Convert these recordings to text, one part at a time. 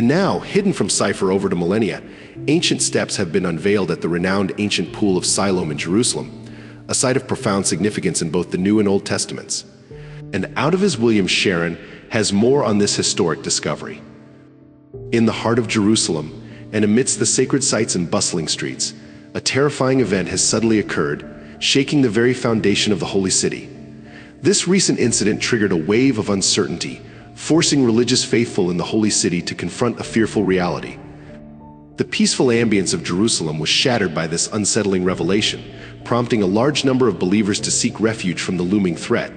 And now, hidden from cipher over to millennia, ancient steps have been unveiled at the renowned ancient Pool of Siloam in Jerusalem, a site of profound significance in both the New and Old Testaments. And out of his William Sharon has more on this historic discovery. In the heart of Jerusalem, and amidst the sacred sites and bustling streets, a terrifying event has suddenly occurred, shaking the very foundation of the holy city. This recent incident triggered a wave of uncertainty, forcing religious faithful in the holy city to confront a fearful reality. The peaceful ambience of Jerusalem was shattered by this unsettling revelation, prompting a large number of believers to seek refuge from the looming threat.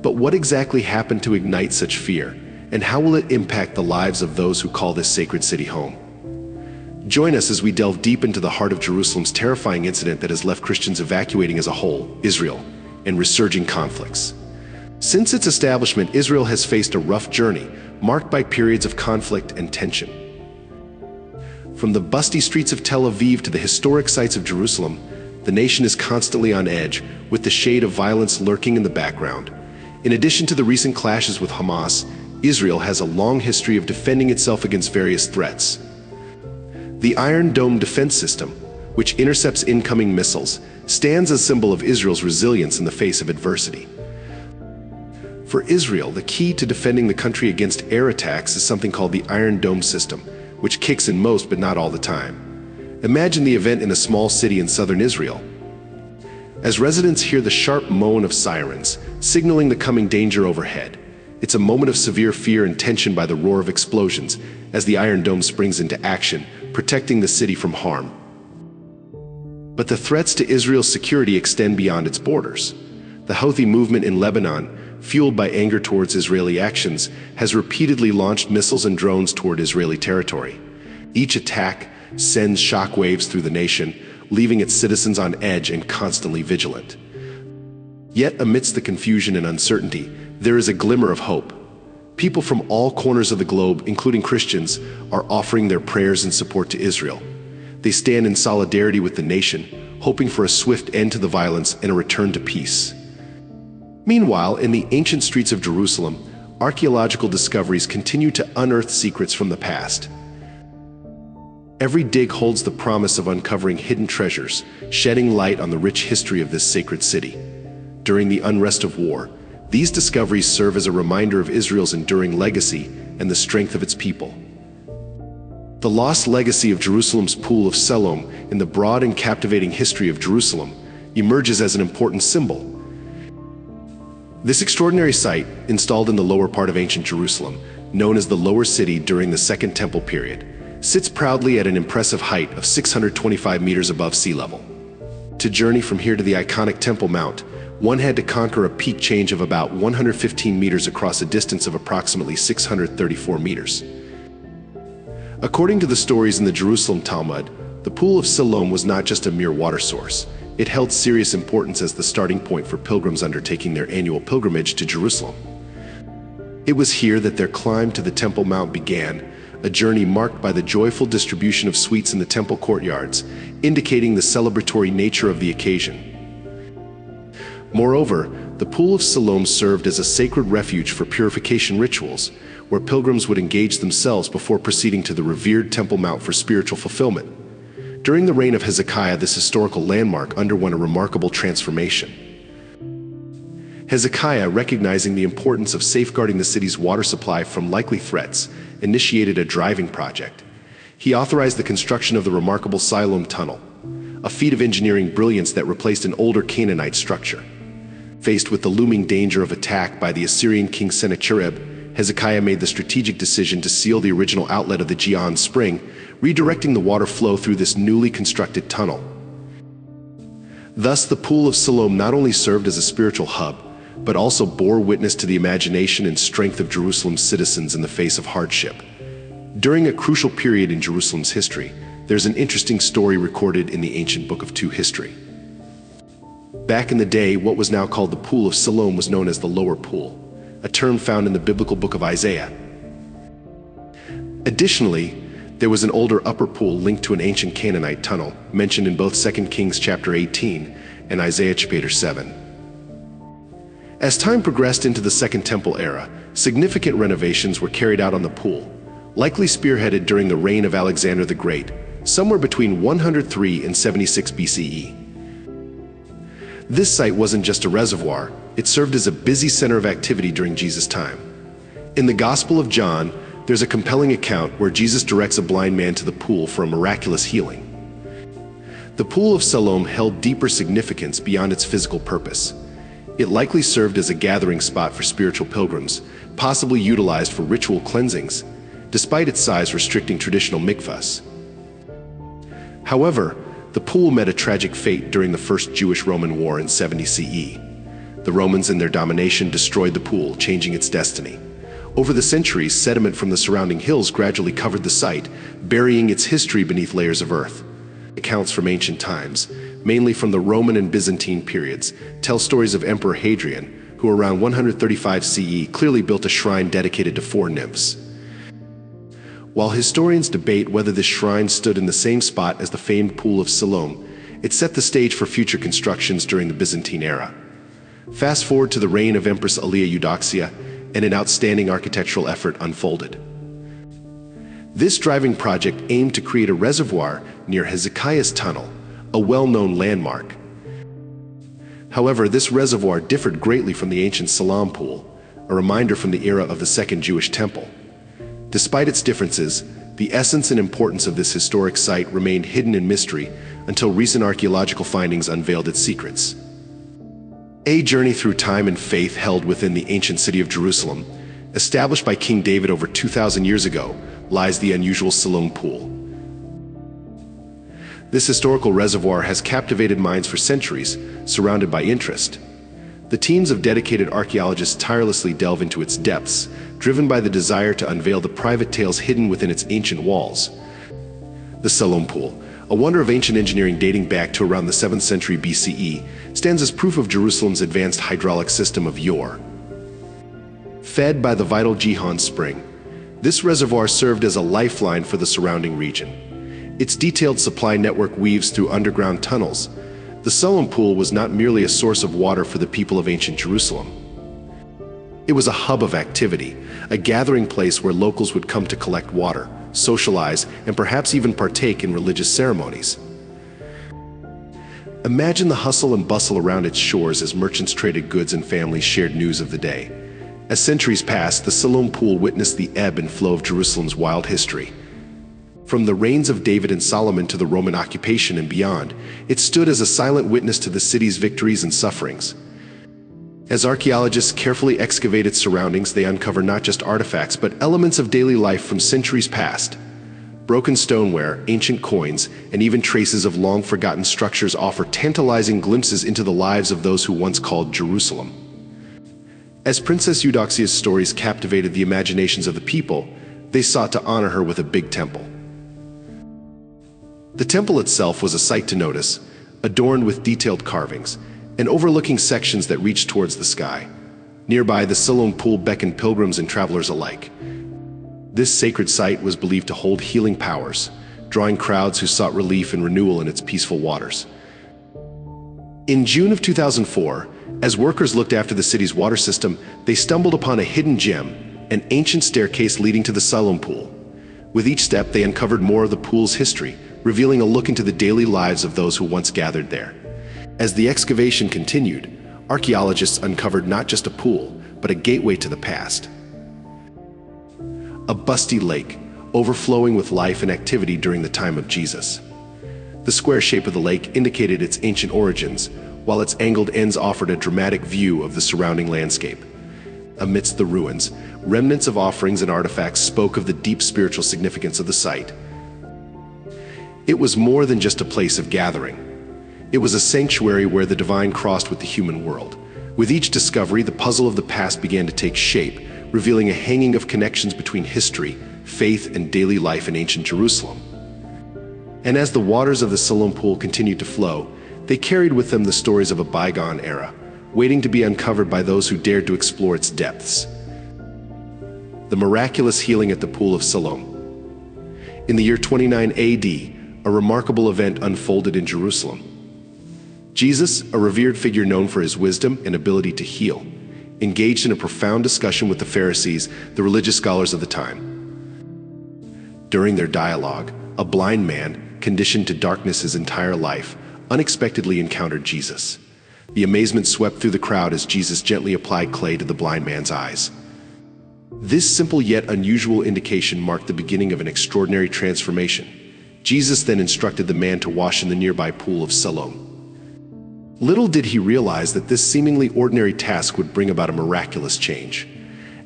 But what exactly happened to ignite such fear, and how will it impact the lives of those who call this sacred city home? Join us as we delve deep into the heart of Jerusalem's terrifying incident that has left Christians evacuating as a whole, Israel, and resurging conflicts. Since its establishment, Israel has faced a rough journey, marked by periods of conflict and tension. From the busty streets of Tel Aviv to the historic sites of Jerusalem, the nation is constantly on edge, with the shade of violence lurking in the background. In addition to the recent clashes with Hamas, Israel has a long history of defending itself against various threats. The Iron Dome defense system, which intercepts incoming missiles, stands as a symbol of Israel's resilience in the face of adversity. For Israel, the key to defending the country against air attacks is something called the Iron Dome system, which kicks in most but not all the time. Imagine the event in a small city in southern Israel. As residents hear the sharp moan of sirens, signaling the coming danger overhead, it's a moment of severe fear and tension by the roar of explosions as the Iron Dome springs into action, protecting the city from harm. But the threats to Israel's security extend beyond its borders. The Houthi movement in Lebanon, fueled by anger towards Israeli actions, has repeatedly launched missiles and drones toward Israeli territory. Each attack sends shockwaves through the nation, leaving its citizens on edge and constantly vigilant. Yet, amidst the confusion and uncertainty, there is a glimmer of hope. People from all corners of the globe, including Christians, are offering their prayers and support to Israel. They stand in solidarity with the nation, hoping for a swift end to the violence and a return to peace. Meanwhile, in the ancient streets of Jerusalem, archaeological discoveries continue to unearth secrets from the past. Every dig holds the promise of uncovering hidden treasures, shedding light on the rich history of this sacred city. During the unrest of war, these discoveries serve as a reminder of Israel's enduring legacy and the strength of its people. The lost legacy of Jerusalem's Pool of Siloam in the broad and captivating history of Jerusalem emerges as an important symbol. This extraordinary site, installed in the lower part of ancient Jerusalem, known as the Lower City during the Second Temple period, sits proudly at an impressive height of 625 meters above sea level. To journey from here to the iconic Temple Mount, one had to conquer a peak change of about 115 meters across a distance of approximately 634 meters. According to the stories in the Jerusalem Talmud, the Pool of Siloam was not just a mere water source. It held serious importance as the starting point for pilgrims undertaking their annual pilgrimage to Jerusalem. It was here that their climb to the Temple Mount began, a journey marked by the joyful distribution of sweets in the temple courtyards, indicating the celebratory nature of the occasion. Moreover, the Pool of Siloam served as a sacred refuge for purification rituals, where pilgrims would engage themselves before proceeding to the revered Temple Mount for spiritual fulfillment. During the reign of Hezekiah, this historical landmark underwent a remarkable transformation. Hezekiah, recognizing the importance of safeguarding the city's water supply from likely threats, initiated a driving project. He authorized the construction of the remarkable Siloam Tunnel, a feat of engineering brilliance that replaced an older Canaanite structure. Faced with the looming danger of attack by the Assyrian king Sennacherib, Hezekiah made the strategic decision to seal the original outlet of the Gihon spring, redirecting the water flow through this newly constructed tunnel. Thus, the Pool of Siloam not only served as a spiritual hub, but also bore witness to the imagination and strength of Jerusalem's citizens in the face of hardship. During a crucial period in Jerusalem's history, there's an interesting story recorded in the ancient Book of Two history. Back in the day, what was now called the Pool of Siloam was known as the Lower Pool, a term found in the biblical book of Isaiah. Additionally, there was an older upper pool linked to an ancient Canaanite tunnel, mentioned in both 2 Kings chapter 18 and Isaiah chapter 7. As time progressed into the Second Temple era, significant renovations were carried out on the pool, likely spearheaded during the reign of Alexander the Great, somewhere between 103 and 76 BCE. This site wasn't just a reservoir, it served as a busy center of activity during Jesus' time. In the Gospel of John, there's a compelling account where Jesus directs a blind man to the pool for a miraculous healing. The Pool of Siloam held deeper significance beyond its physical purpose. It likely served as a gathering spot for spiritual pilgrims, possibly utilized for ritual cleansings, despite its size restricting traditional mikvahs. However, the pool met a tragic fate during the First Jewish-Roman War in 70 CE. The Romans and their domination destroyed the pool, changing its destiny. Over the centuries, sediment from the surrounding hills gradually covered the site, burying its history beneath layers of earth. Accounts from ancient times, mainly from the Roman and Byzantine periods, tell stories of Emperor Hadrian, who around 135 CE clearly built a shrine dedicated to four nymphs. While historians debate whether this shrine stood in the same spot as the famed Pool of Siloam, it set the stage for future constructions during the Byzantine era. Fast forward to the reign of Empress Aelia Eudoxia, and an outstanding architectural effort unfolded. This driving project aimed to create a reservoir near Hezekiah's tunnel, a well-known landmark. However, this reservoir differed greatly from the ancient Siloam Pool, a reminder from the era of the Second Jewish Temple. Despite its differences, the essence and importance of this historic site remained hidden in mystery until recent archaeological findings unveiled its secrets. A journey through time and faith held within the ancient city of Jerusalem, established by King David over 2,000 years ago, lies the unusual Siloam Pool. This historical reservoir has captivated minds for centuries, surrounded by interest. The teams of dedicated archaeologists tirelessly delve into its depths, driven by the desire to unveil the private tales hidden within its ancient walls. The Siloam Pool, a wonder of ancient engineering dating back to around the 7th century BCE, stands as proof of Jerusalem's advanced hydraulic system of yore. Fed by the vital Gihon spring, this reservoir served as a lifeline for the surrounding region. Its detailed supply network weaves through underground tunnels. The Siloam Pool was not merely a source of water for the people of ancient Jerusalem. It was a hub of activity, a gathering place where locals would come to collect water, socialize, and perhaps even partake in religious ceremonies. Imagine the hustle and bustle around its shores as merchants traded goods and families shared news of the day. As centuries passed, the Siloam Pool witnessed the ebb and flow of Jerusalem's wild history. From the reigns of David and Solomon to the Roman occupation and beyond, it stood as a silent witness to the city's victories and sufferings. As archaeologists carefully excavate its surroundings, they uncover not just artifacts, but elements of daily life from centuries past. Broken stoneware, ancient coins, and even traces of long-forgotten structures offer tantalizing glimpses into the lives of those who once called Jerusalem. As Princess Eudoxia's stories captivated the imaginations of the people, they sought to honor her with a big temple. The temple itself was a sight to notice, adorned with detailed carvings and overlooking sections that reached towards the sky. Nearby, the Siloam Pool beckoned pilgrims and travelers alike. This sacred site was believed to hold healing powers, drawing crowds who sought relief and renewal in its peaceful waters. In June of 2004, as workers looked after the city's water system, they stumbled upon a hidden gem, an ancient staircase leading to the Siloam Pool. With each step, they uncovered more of the pool's history, revealing a look into the daily lives of those who once gathered there. As the excavation continued, archaeologists uncovered not just a pool, but a gateway to the past. A busty lake, overflowing with life and activity during the time of Jesus. The square shape of the lake indicated its ancient origins, while its angled ends offered a dramatic view of the surrounding landscape. Amidst the ruins, remnants of offerings and artifacts spoke of the deep spiritual significance of the site. It was more than just a place of gathering. It was a sanctuary where the divine crossed with the human world. With each discovery, the puzzle of the past began to take shape, revealing a hanging of connections between history, faith, and daily life in ancient Jerusalem. And as the waters of the Siloam Pool continued to flow, they carried with them the stories of a bygone era, waiting to be uncovered by those who dared to explore its depths. The miraculous healing at the Pool of Siloam. In the year 29 AD, a remarkable event unfolded in Jerusalem. Jesus, a revered figure known for his wisdom and ability to heal, engaged in a profound discussion with the Pharisees, the religious scholars of the time. During their dialogue, a blind man, conditioned to darkness his entire life, unexpectedly encountered Jesus. The amazement swept through the crowd as Jesus gently applied clay to the blind man's eyes. This simple yet unusual indication marked the beginning of an extraordinary transformation. Jesus then instructed the man to wash in the nearby pool of Siloam. Little did he realize that this seemingly ordinary task would bring about a miraculous change.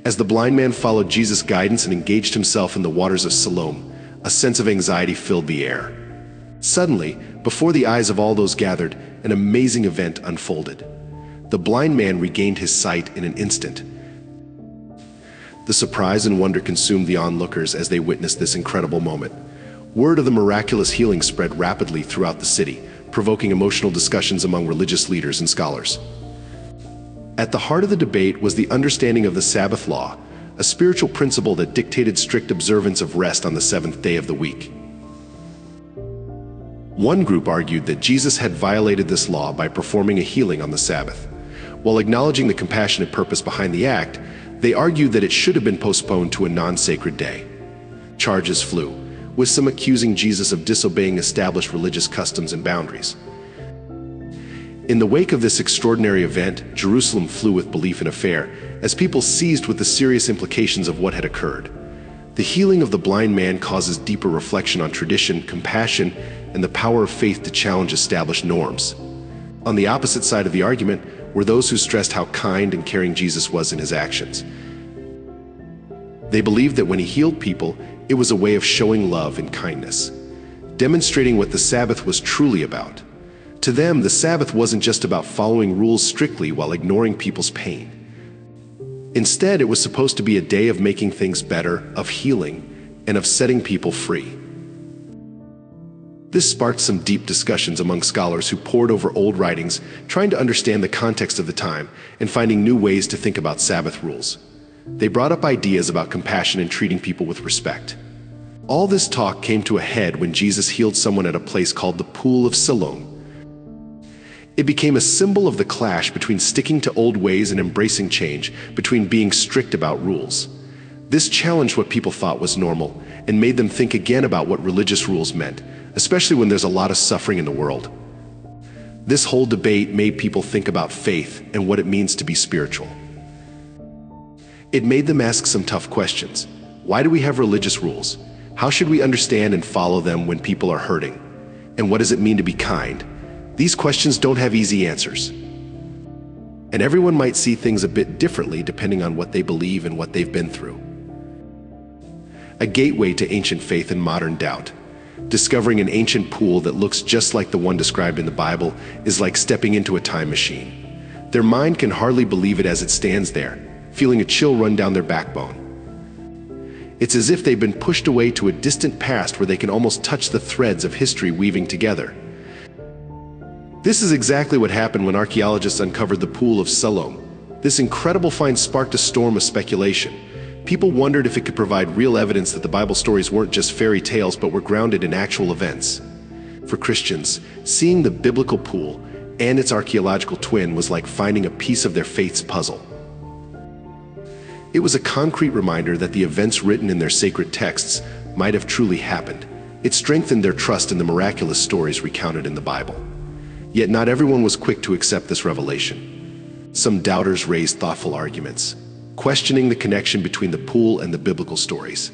As the blind man followed Jesus' guidance and engaged himself in the waters of Siloam, a sense of anxiety filled the air. Suddenly, before the eyes of all those gathered, an amazing event unfolded. The blind man regained his sight in an instant. The surprise and wonder consumed the onlookers as they witnessed this incredible moment. Word of the miraculous healing spread rapidly throughout the city, provoking emotional discussions among religious leaders and scholars. At the heart of the debate was the understanding of the Sabbath law, a spiritual principle that dictated strict observance of rest on the seventh day of the week. One group argued that Jesus had violated this law by performing a healing on the Sabbath. While acknowledging the compassionate purpose behind the act, they argued that it should have been postponed to a non-sacred day. Charges flew, with some accusing Jesus of disobeying established religious customs and boundaries. In the wake of this extraordinary event, Jerusalem flew with belief in affair, as people seized with the serious implications of what had occurred. The healing of the blind man causes deeper reflection on tradition, compassion, and the power of faith to challenge established norms. On the opposite side of the argument were those who stressed how kind and caring Jesus was in his actions. They believed that when he healed people, it was a way of showing love and kindness, demonstrating what the Sabbath was truly about. To them, the Sabbath wasn't just about following rules strictly while ignoring people's pain. Instead, it was supposed to be a day of making things better, of healing, and of setting people free. This sparked some deep discussions among scholars who pored over old writings, trying to understand the context of the time and finding new ways to think about Sabbath rules. They brought up ideas about compassion and treating people with respect. All this talk came to a head when Jesus healed someone at a place called the Pool of Siloam. It became a symbol of the clash between sticking to old ways and embracing change, between being strict about rules. This challenged what people thought was normal and made them think again about what religious rules meant, especially when there's a lot of suffering in the world. This whole debate made people think about faith and what it means to be spiritual. It made them ask some tough questions. Why do we have religious rules? How should we understand and follow them when people are hurting? And what does it mean to be kind? These questions don't have easy answers. And everyone might see things a bit differently depending on what they believe and what they've been through. A gateway to ancient faith and modern doubt. Discovering an ancient pool that looks just like the one described in the Bible is like stepping into a time machine. Their mind can hardly believe it as it stands there, feeling a chill run down their backbone. It's as if they've been pushed away to a distant past where they can almost touch the threads of history weaving together. This is exactly what happened when archaeologists uncovered the Pool of Siloam. This incredible find sparked a storm of speculation. People wondered if it could provide real evidence that the Bible stories weren't just fairy tales but were grounded in actual events. For Christians, seeing the biblical pool and its archaeological twin was like finding a piece of their faith's puzzle. It was a concrete reminder that the events written in their sacred texts might have truly happened. It strengthened their trust in the miraculous stories recounted in the Bible. Yet not everyone was quick to accept this revelation. Some doubters raised thoughtful arguments, questioning the connection between the pool and the biblical stories.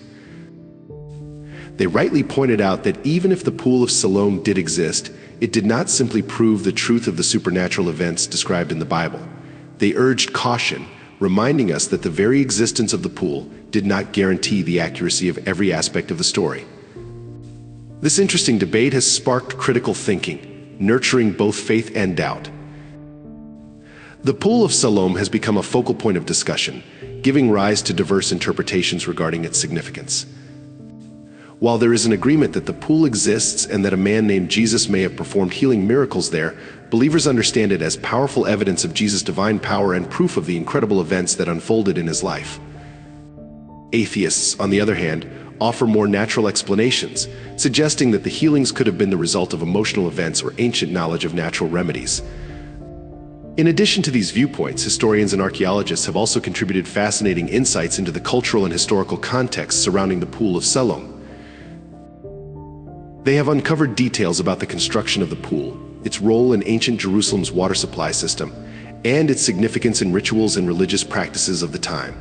They rightly pointed out that even if the Pool of Siloam did exist, it did not simply prove the truth of the supernatural events described in the Bible. They urged caution, reminding us that the very existence of the pool did not guarantee the accuracy of every aspect of the story. This interesting debate has sparked critical thinking, nurturing both faith and doubt. The Pool of Siloam has become a focal point of discussion, giving rise to diverse interpretations regarding its significance. While there is an agreement that the pool exists and that a man named Jesus may have performed healing miracles there, believers understand it as powerful evidence of Jesus' divine power and proof of the incredible events that unfolded in his life. Atheists, on the other hand, offer more natural explanations, suggesting that the healings could have been the result of emotional events or ancient knowledge of natural remedies. In addition to these viewpoints, historians and archaeologists have also contributed fascinating insights into the cultural and historical context surrounding the Pool of Siloam. They have uncovered details about the construction of the pool, its role in ancient Jerusalem's water supply system, and its significance in rituals and religious practices of the time.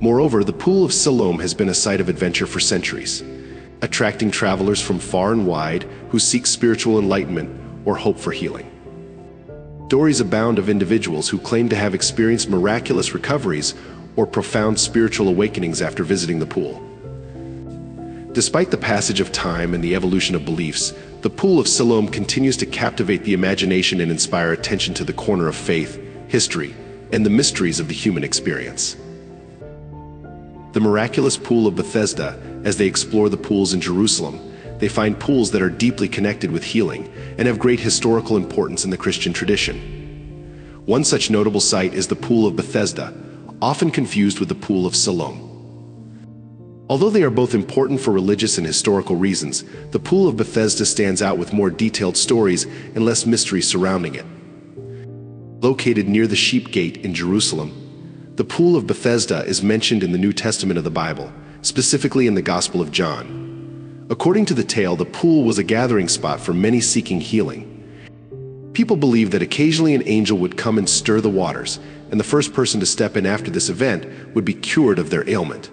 Moreover, the Pool of Siloam has been a site of adventure for centuries, attracting travelers from far and wide who seek spiritual enlightenment or hope for healing. Stories abound of individuals who claim to have experienced miraculous recoveries or profound spiritual awakenings after visiting the pool. Despite the passage of time and the evolution of beliefs, the Pool of Siloam continues to captivate the imagination and inspire attention to the corner of faith, history, and the mysteries of the human experience. The miraculous Pool of Bethesda. As they explore the pools in Jerusalem, they find pools that are deeply connected with healing and have great historical importance in the Christian tradition. One such notable site is the Pool of Bethesda, often confused with the Pool of Siloam. Although they are both important for religious and historical reasons, the Pool of Bethesda stands out with more detailed stories and less mystery surrounding it. Located near the Sheep Gate in Jerusalem, the Pool of Bethesda is mentioned in the New Testament of the Bible, specifically in the Gospel of John. According to the tale, the pool was a gathering spot for many seeking healing. People believed that occasionally an angel would come and stir the waters, and the first person to step in after this event would be cured of their ailment.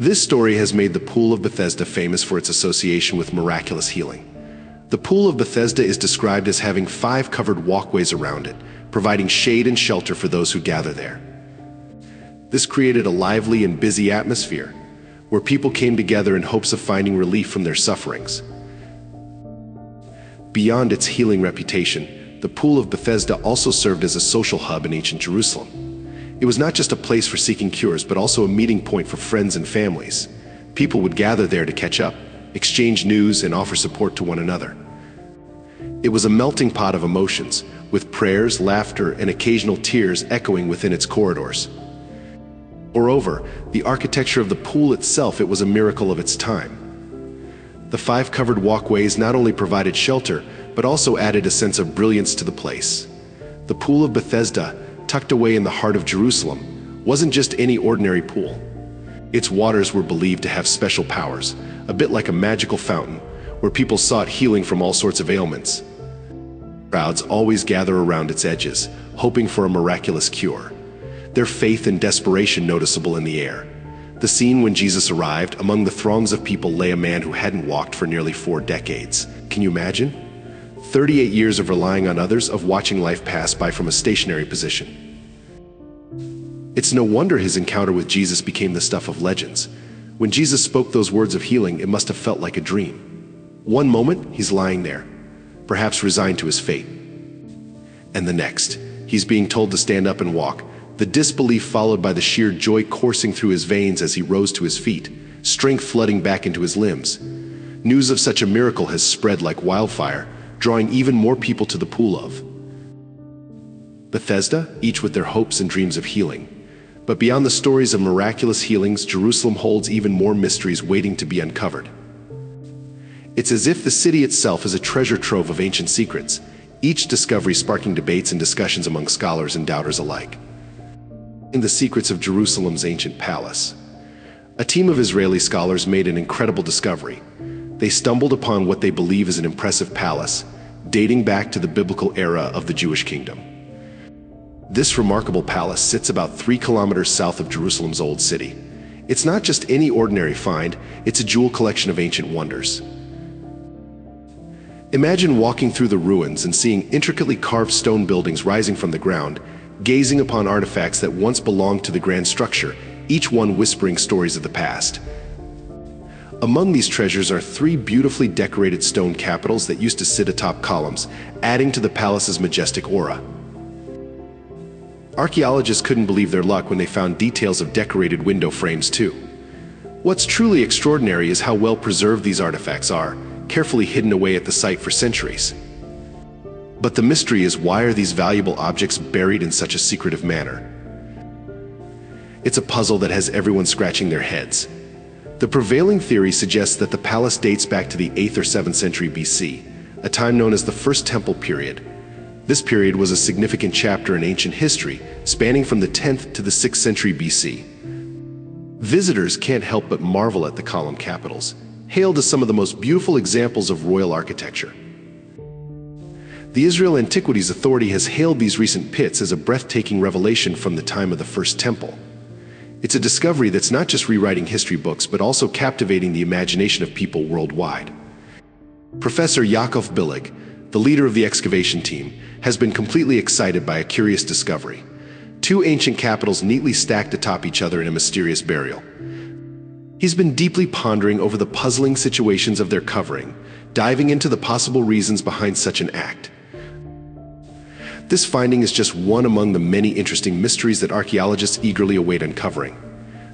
This story has made the Pool of Bethesda famous for its association with miraculous healing. The Pool of Bethesda is described as having 5 covered walkways around it, providing shade and shelter for those who gather there. This created a lively and busy atmosphere, where people came together in hopes of finding relief from their sufferings. Beyond its healing reputation, the Pool of Bethesda also served as a social hub in ancient Jerusalem. It was not just a place for seeking cures, but also a meeting point for friends and families. People would gather there to catch up, exchange news, and offer support to one another. It was a melting pot of emotions, with prayers, laughter, and occasional tears echoing within its corridors. Moreover, the architecture of the pool itself, it was a miracle of its time. The 5 covered walkways not only provided shelter, but also added a sense of brilliance to the place. The Pool of Bethesda, tucked away in the heart of Jerusalem, wasn't just any ordinary pool. Its waters were believed to have special powers, a bit like a magical fountain, where people sought healing from all sorts of ailments. Crowds always gather around its edges, hoping for a miraculous cure, their faith and desperation noticeable in the air. The scene when Jesus arrived, among the throngs of people lay a man who hadn't walked for nearly 4 decades. Can you imagine? 38 years of relying on others, of watching life pass by from a stationary position. It's no wonder his encounter with Jesus became the stuff of legends. When Jesus spoke those words of healing, it must have felt like a dream. One moment, he's lying there, perhaps resigned to his fate. And the next, he's being told to stand up and walk, the disbelief followed by the sheer joy coursing through his veins as he rose to his feet, strength flooding back into his limbs. News of such a miracle has spread like wildfire, drawing even more people to the Pool of Bethesda, each with their hopes and dreams of healing. But beyond the stories of miraculous healings, Jerusalem holds even more mysteries waiting to be uncovered. It's as if the city itself is a treasure trove of ancient secrets, each discovery sparking debates and discussions among scholars and doubters alike. In the secrets of Jerusalem's ancient palace, a team of Israeli scholars made an incredible discovery. They stumbled upon what they believe is an impressive palace, dating back to the biblical era of the Jewish kingdom. This remarkable palace sits about 3 kilometers south of Jerusalem's old city. It's not just any ordinary find, it's a jewel collection of ancient wonders. Imagine walking through the ruins and seeing intricately carved stone buildings rising from the ground, gazing upon artifacts that once belonged to the grand structure, each one whispering stories of the past. Among these treasures are 3 beautifully decorated stone capitals that used to sit atop columns, adding to the palace's majestic aura. Archaeologists couldn't believe their luck when they found details of decorated window frames too. What's truly extraordinary is how well preserved these artifacts are, carefully hidden away at the site for centuries. But the mystery is, why are these valuable objects buried in such a secretive manner? It's a puzzle that has everyone scratching their heads. The prevailing theory suggests that the palace dates back to the 8th or 7th century BC, a time known as the First Temple period. This period was a significant chapter in ancient history, spanning from the 10th to the 6th century BC. Visitors can't help but marvel at the column capitals, hailed as some of the most beautiful examples of royal architecture. The Israel Antiquities Authority has hailed these recent pits as a breathtaking revelation from the time of the First Temple. It's a discovery that's not just rewriting history books, but also captivating the imagination of people worldwide. Professor Yakov Billig, the leader of the excavation team, has been completely excited by a curious discovery. Two ancient capitals neatly stacked atop each other in a mysterious burial. He's been deeply pondering over the puzzling situations of their covering, diving into the possible reasons behind such an act. This finding is just one among the many interesting mysteries that archaeologists eagerly await uncovering.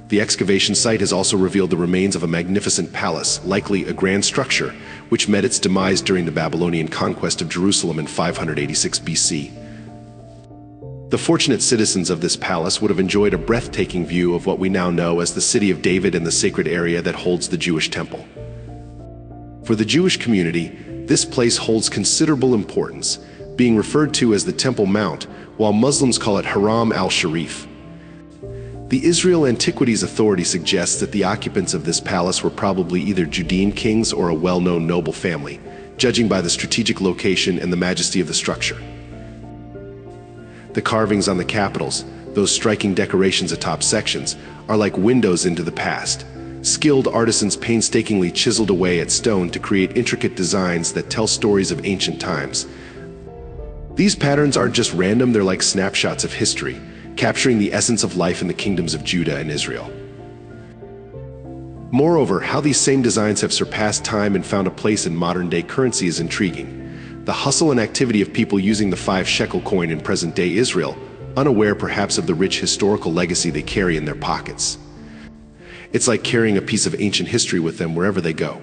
The excavation site has also revealed the remains of a magnificent palace, likely a grand structure, which met its demise during the Babylonian conquest of Jerusalem in 586 BC. The fortunate citizens of this palace would have enjoyed a breathtaking view of what we now know as the City of David and the sacred area that holds the Jewish temple. For the Jewish community, this place holds considerable importance, being referred to as the Temple Mount, while Muslims call it Haram al-Sharif. The Israel Antiquities Authority suggests that the occupants of this palace were probably either Judean kings or a well-known noble family, judging by the strategic location and the majesty of the structure. The carvings on the capitals, those striking decorations atop sections, are like windows into the past. Skilled artisans painstakingly chiseled away at stone to create intricate designs that tell stories of ancient times. These patterns aren't just random, they're like snapshots of history, capturing the essence of life in the kingdoms of Judah and Israel. Moreover, how these same designs have surpassed time and found a place in modern-day currency is intriguing. The hustle and activity of people using the 5-shekel coin in present-day Israel, unaware perhaps of the rich historical legacy they carry in their pockets. It's like carrying a piece of ancient history with them wherever they go.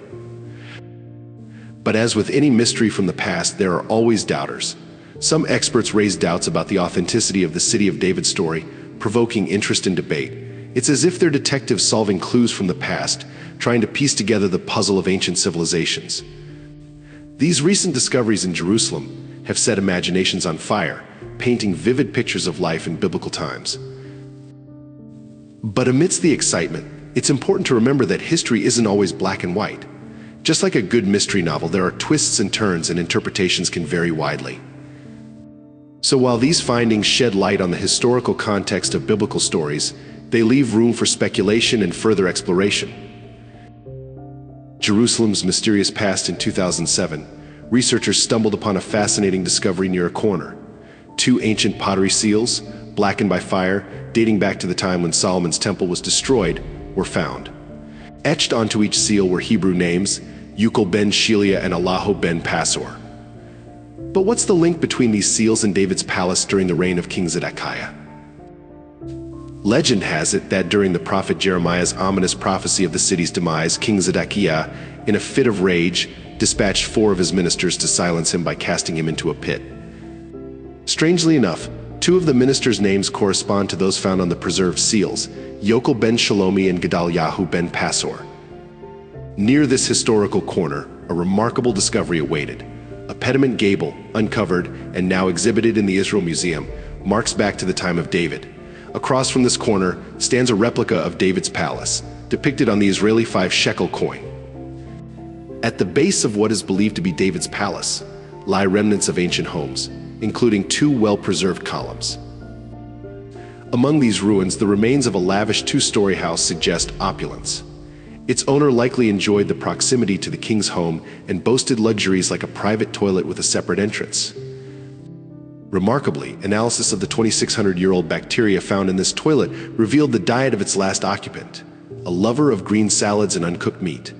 But as with any mystery from the past, there are always doubters. Some experts raise doubts about the authenticity of the City of David story, provoking interest and debate. It's as if they're detectives solving clues from the past, trying to piece together the puzzle of ancient civilizations. These recent discoveries in Jerusalem have set imaginations on fire, painting vivid pictures of life in biblical times. But amidst the excitement, it's important to remember that history isn't always black and white. Just like a good mystery novel, there are twists and turns, and interpretations can vary widely. So while these findings shed light on the historical context of biblical stories, they leave room for speculation and further exploration. Jerusalem's mysterious past. In 2007, researchers stumbled upon a fascinating discovery near a corner. Two ancient pottery seals, blackened by fire, dating back to the time when Solomon's temple was destroyed, were found. Etched onto each seal were Hebrew names, Yochel ben Shelia and Alaho ben Pasor. But what's the link between these seals and David's palace during the reign of King Zedekiah? Legend has it that during the prophet Jeremiah's ominous prophecy of the city's demise, King Zedekiah, in a fit of rage, dispatched 4 of his ministers to silence him by casting him into a pit. Strangely enough, 2 of the ministers' names correspond to those found on the preserved seals, Yochel ben Shalomi and Gedaliah ben Pashhur. Near this historical corner, a remarkable discovery awaited. A pediment gable, uncovered and now exhibited in the Israel Museum, marks back to the time of David. Across from this corner stands a replica of David's palace, depicted on the Israeli 5-shekel coin. At the base of what is believed to be David's palace lie remnants of ancient homes, including 2 well-preserved columns. Among these ruins, the remains of a lavish 2-story house suggest opulence. Its owner likely enjoyed the proximity to the king's home and boasted luxuries like a private toilet with a separate entrance. Remarkably, analysis of the 2,600-year-old bacteria found in this toilet revealed the diet of its last occupant, a lover of green salads and uncooked meat.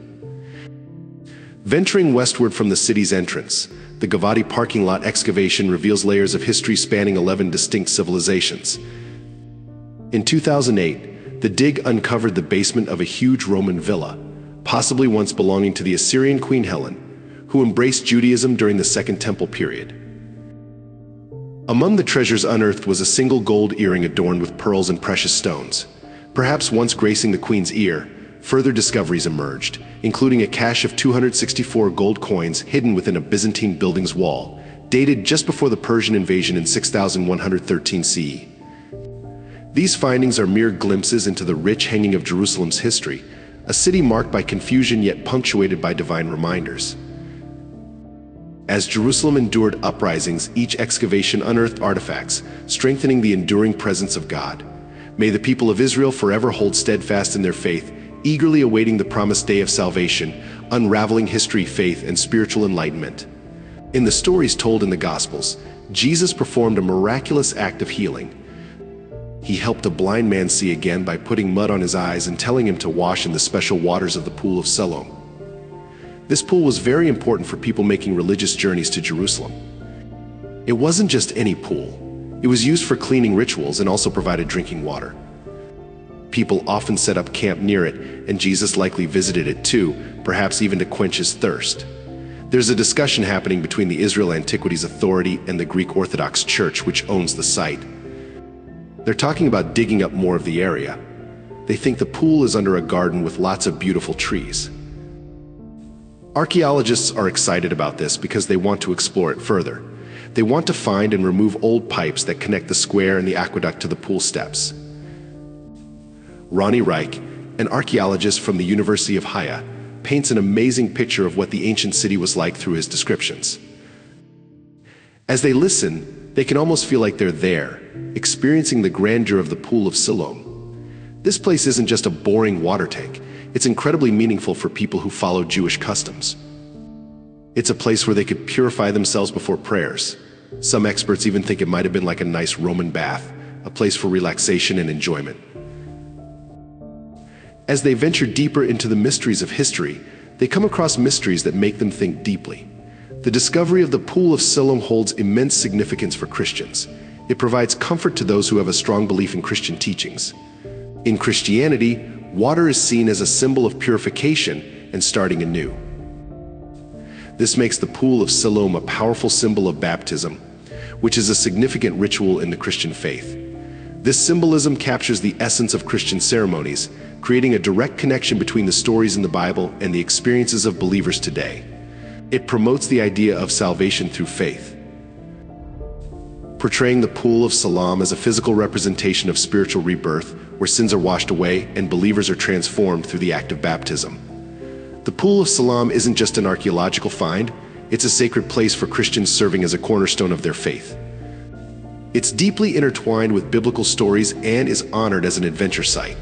Venturing westward from the city's entrance, the Givati parking lot excavation reveals layers of history spanning 11 distinct civilizations. In 2008, the dig uncovered the basement of a huge Roman villa, possibly once belonging to the Assyrian Queen Helen, who embraced Judaism during the Second Temple period. Among the treasures unearthed was a single gold earring adorned with pearls and precious stones, perhaps once gracing the queen's ear. Further discoveries emerged, including a cache of 264 gold coins hidden within a Byzantine building's wall, dated just before the Persian invasion in 6113 CE. These findings are mere glimpses into the rich hanging of Jerusalem's history, a city marked by confusion yet punctuated by divine reminders. As Jerusalem endured uprisings, each excavation unearthed artifacts, strengthening the enduring presence of God. May the people of Israel forever hold steadfast in their faith, eagerly awaiting the promised day of salvation, unraveling history, faith, and spiritual enlightenment. In the stories told in the Gospels, Jesus performed a miraculous act of healing. He helped a blind man see again by putting mud on his eyes and telling him to wash in the special waters of the Pool of Siloam. This pool was very important for people making religious journeys to Jerusalem. It wasn't just any pool. It was used for cleaning rituals and also provided drinking water. People often set up camp near it, and Jesus likely visited it too, perhaps even to quench his thirst. There's a discussion happening between the Israel Antiquities Authority and the Greek Orthodox Church, which owns the site. They're talking about digging up more of the area. They think the pool is under a garden with lots of beautiful trees. Archaeologists are excited about this because they want to explore it further. They want to find and remove old pipes that connect the square and the aqueduct to the pool steps. Ronnie Reich, an archaeologist from the University of Haifa, paints an amazing picture of what the ancient city was like through his descriptions. As they listen, they can almost feel like they're there, experiencing the grandeur of the Pool of Siloam. This place isn't just a boring water tank, it's incredibly meaningful for people who follow Jewish customs. It's a place where they could purify themselves before prayers. Some experts even think it might have been like a nice Roman bath, a place for relaxation and enjoyment. As they venture deeper into the mysteries of history, they come across mysteries that make them think deeply. The discovery of the Pool of Siloam holds immense significance for Christians. It provides comfort to those who have a strong belief in Christian teachings. In Christianity, water is seen as a symbol of purification and starting anew. This makes the Pool of Siloam a powerful symbol of baptism, which is a significant ritual in the Christian faith. This symbolism captures the essence of Christian ceremonies, creating a direct connection between the stories in the Bible and the experiences of believers today. It promotes the idea of salvation through faith. Portraying the Pool of Siloam as a physical representation of spiritual rebirth, where sins are washed away and believers are transformed through the act of baptism. The Pool of Siloam isn't just an archaeological find, it's a sacred place for Christians serving as a cornerstone of their faith. It's deeply intertwined with biblical stories and is honored as an adventure site.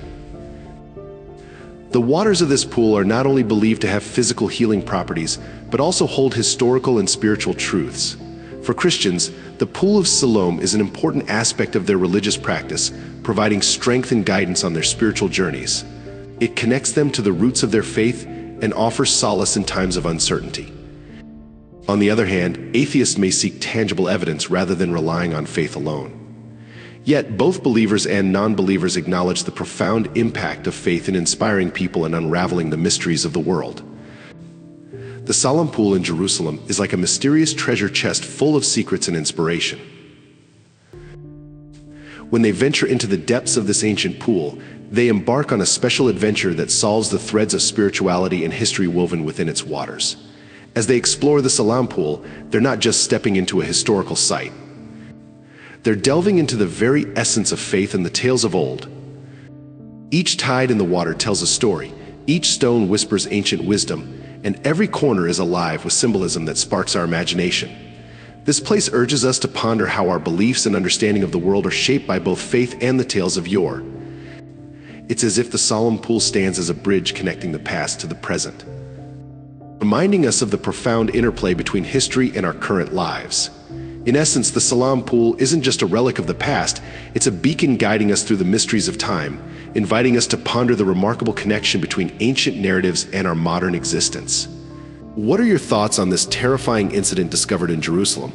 The waters of this pool are not only believed to have physical healing properties, but also hold historical and spiritual truths. For Christians, the Pool of Siloam is an important aspect of their religious practice, providing strength and guidance on their spiritual journeys. It connects them to the roots of their faith and offers solace in times of uncertainty. On the other hand, atheists may seek tangible evidence rather than relying on faith alone. Yet, both believers and non-believers acknowledge the profound impact of faith in inspiring people and unraveling the mysteries of the world. The Siloam Pool in Jerusalem is like a mysterious treasure chest full of secrets and inspiration. When they venture into the depths of this ancient pool, they embark on a special adventure that solves the threads of spirituality and history woven within its waters. As they explore the Siloam Pool, they're not just stepping into a historical site. They're delving into the very essence of faith and the tales of old. Each tide in the water tells a story, each stone whispers ancient wisdom, and every corner is alive with symbolism that sparks our imagination. This place urges us to ponder how our beliefs and understanding of the world are shaped by both faith and the tales of yore. It's as if the Siloam Pool stands as a bridge connecting the past to the present, reminding us of the profound interplay between history and our current lives. In essence, the Siloam Pool isn't just a relic of the past, it's a beacon guiding us through the mysteries of time, inviting us to ponder the remarkable connection between ancient narratives and our modern existence. What are your thoughts on this terrifying incident discovered in Jerusalem?